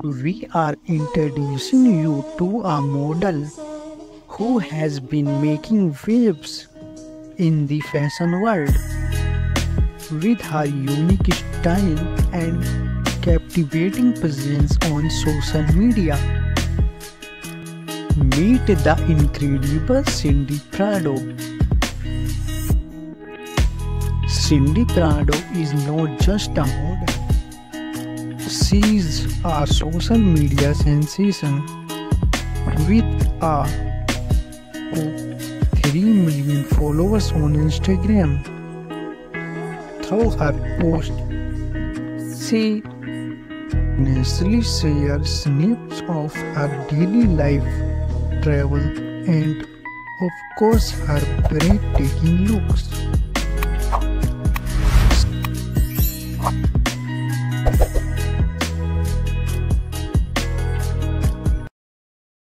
We are introducing you to a model who has been making waves in the fashion world. With her unique style and captivating presence on social media, meet the incredible Cindy Prado. Cindy Prado is not just a model. She is a social media sensation with 3 million followers on Instagram. Through her posts, she naturally shares snippets of her daily life, travel, and of course her breathtaking looks.